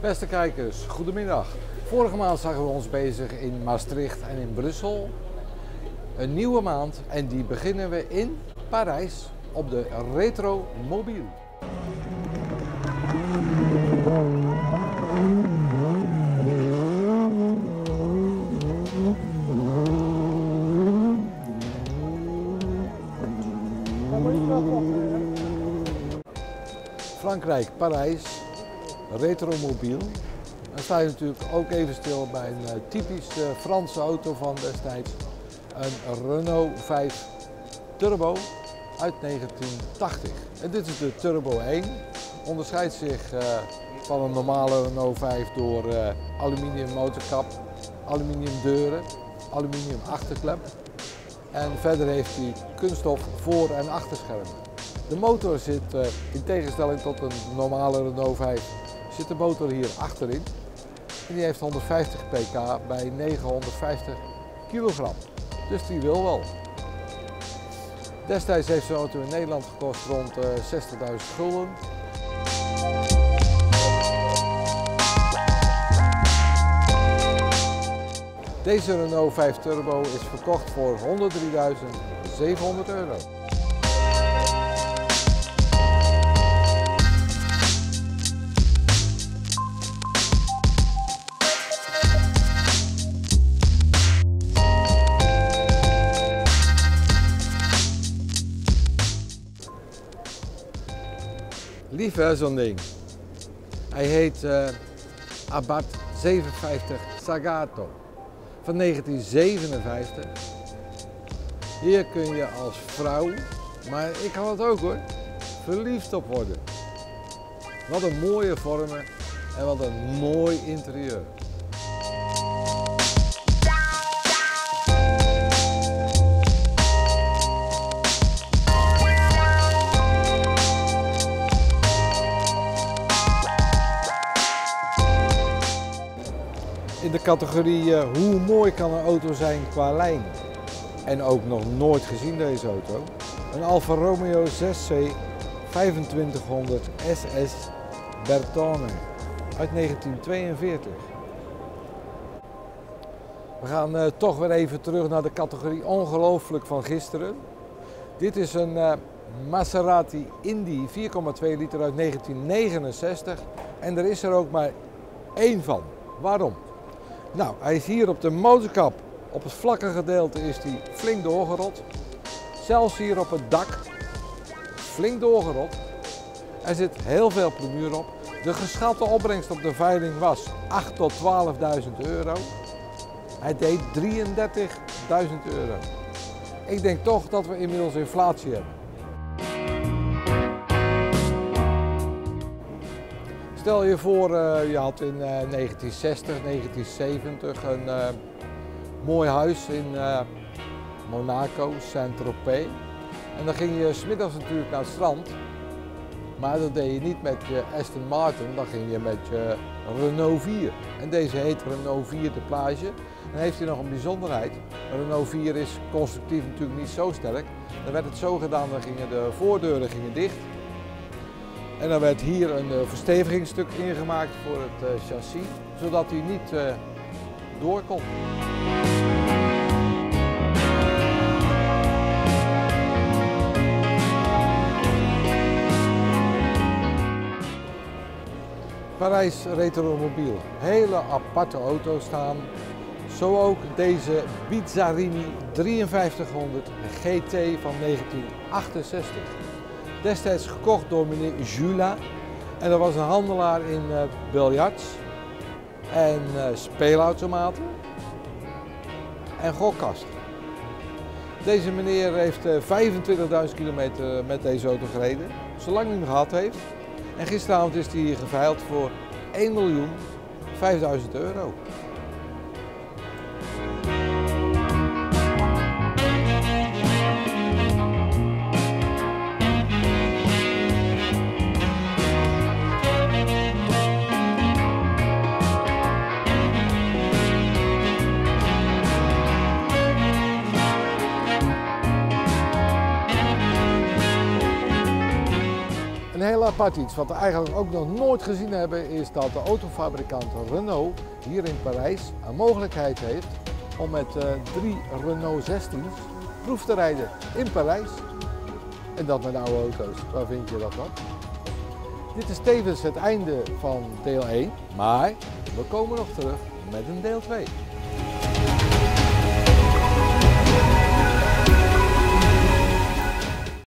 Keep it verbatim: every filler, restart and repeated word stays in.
Beste kijkers, goedemiddag. Vorige maand zagen we ons bezig in Maastricht en in Brussel. Een nieuwe maand en die beginnen we in Parijs op de Retromobile. Frankrijk, Parijs, Retromobile. Dan sta je natuurlijk ook even stil bij een typisch uh, Franse auto van destijds. Een Renault vijf Turbo uit negentien tachtig. En dit is de Turbo één. Onderscheidt zich uh, van een normale Renault vijf door uh, aluminium motorkap, aluminium deuren, aluminium achterklep. En verder heeft hij kunststof voor- en achterschermen. De motor zit, uh, in tegenstelling tot een normale Renault vijf, zit de motor hier achterin. En die heeft honderdvijftig pk bij negenhonderdvijftig kilogram. Dus die wil wel. Destijds heeft zo'n auto in Nederland gekost rond uh, zestigduizend gulden. Deze Renault vijf Turbo is verkocht voor honderddrieduizend zevenhonderd euro. Lief hè, zo'n ding. Hij heet uh, Abarth zevenenvijftig Sagato van negentien zevenenvijftig. Hier kun je als vrouw, maar ik kan het ook hoor, verliefd op worden. Wat een mooie vormen en wat een mooi interieur. In de categorie uh, hoe mooi kan een auto zijn qua lijn. En ook nog nooit gezien deze auto. Een Alfa Romeo zes C vijfentwintighonderd S S Bertone uit negentien tweeënveertig. We gaan uh, toch weer even terug naar de categorie ongelooflijk van gisteren. Dit is een uh, Maserati Indy vier komma twee liter uit negentien negenenzestig. En er is er ook maar één van. Waarom? Nou, hij is hier op de motorkap, op het vlakke gedeelte is hij flink doorgerot. Zelfs hier op het dak, flink doorgerot. Er zit heel veel plamuur op. De geschatte opbrengst op de veiling was acht tot twaalfduizend euro. Hij deed drieëndertigduizend euro. Ik denk toch dat we inmiddels inflatie hebben. Stel je voor, uh, je had in uh, negentien zestig, negentien zeventig een uh, mooi huis in uh, Monaco, Saint-Tropez. En dan ging je 's middags natuurlijk naar het strand. Maar dat deed je niet met je Aston Martin, dan ging je met je Renault vier. En deze heet Renault vier de Plage. En heeft hij nog een bijzonderheid. Renault vier is constructief natuurlijk niet zo sterk. Dan werd het zo gedaan, dan gingen de voordeuren gingen dicht. En dan werd hier een verstevigingstuk ingemaakt voor het uh, chassis, zodat hij niet uh, door kon. Parijs Retromobile. Hele aparte auto's staan. Zo ook deze Bizzarrini drieënvijftighonderd G T van negentien achtenzestig. Destijds gekocht door meneer Jula en dat was een handelaar in uh, biljarts en uh, speelautomaten en gokkasten. Deze meneer heeft uh, vijfentwintigduizend kilometer met deze auto gereden, zolang hij hem gehad heeft. En gisteravond is hij hier geveild voor één miljoen vijfduizend euro. heel apart iets. Wat we eigenlijk ook nog nooit gezien hebben is dat de autofabrikant Renault hier in Parijs een mogelijkheid heeft om met uh, drie Renault zestien's proef te rijden in Parijs. En dat met oude auto's. Waar vind je dat dan? Dit is tevens het einde van deel één, maar we komen nog terug met een deel twee.